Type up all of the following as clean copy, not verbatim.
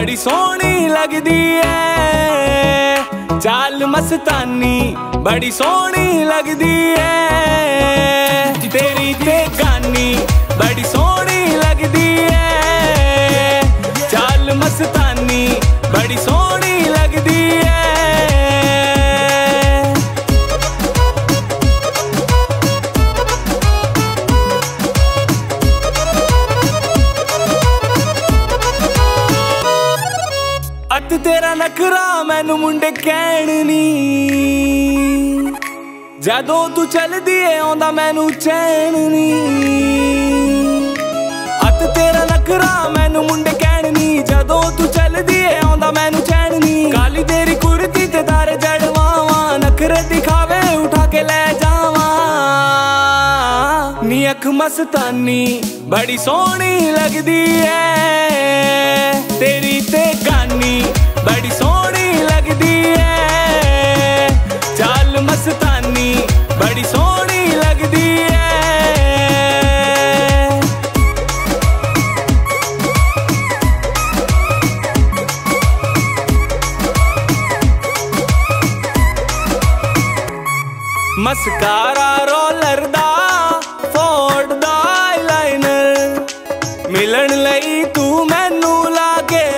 बड़ी सोहनी लगदी ऐ चाल मस्तानी, बड़ी सोहनी लगदी ऐ तेरी ते गानी, बड़ी सोहनी लगदी ऐ चाल मस्तानी, बड़ी सोहनी लगदी ऐ। अत तेरा नखरा मैनू मुंडे कहनी, जदों तू चलदी ऐ आंदा मैनू चैन नहीं। अत तेरा नखरा मैनू मुंडे कहनी, जदों तू चलदी ऐ आंदा मैनू चैन नहीं। काली तेरी कुर्ती ते तारे जड़वावां, नखरे दिखावे उठा के ले जावां। नी अख मस्तानी बड़ी सोहनी लगदी ऐ तेरी ते गानी, बड़ी सोहनी लगदी ऐ चाल मस्तानी, बड़ी सोहनी लगदी ऐ। मस्कारा रोलर दा फोड़ दा आईलाइनर मिलन लई तू मैनू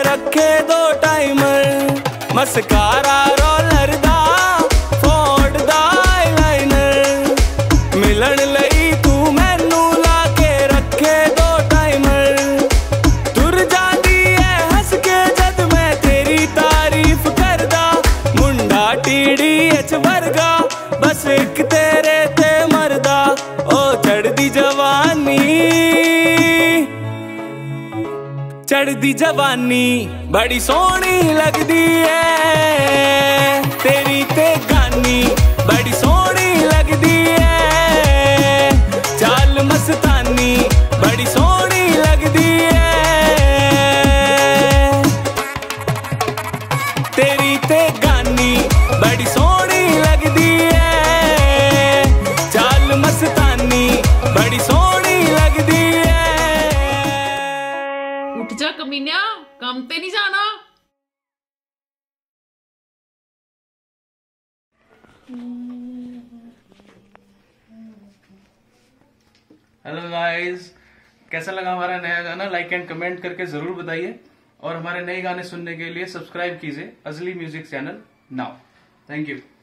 रखे दो टाइमर। मस्कारा रोलर दा फोड़ दा आईलाइनर मिलन लई तू मैनू ला के रखे दो टाइमर। तुर जाती है हंस के जद मैं तेरी तारीफ करदा, मुंडा टीडी एच वर्गा बस एक तेरे ते मरदा। ओ चढ़दी जवानी, चढ़दी जवानी बड़ी सोहनी लगदी ऐ तेरी ते गानी, बड़ी सोहनी लगदी ऐ चाल मस्तानी, बड़ी सोहनी लगदी ऐ तेरी ते गानी, बड़ी सोहनी लगदी ऐ चाल मस्तानी, बड़ी सोहनी लगदी। उठ जा कमीना, काम पे नहीं जाना। हेलो गाइस, कैसा लगा हमारा नया गाना? लाइक एंड कमेंट करके जरूर बताइए और हमारे नए गाने सुनने के लिए सब्सक्राइब कीजिए Anjali music channel now. Thank you.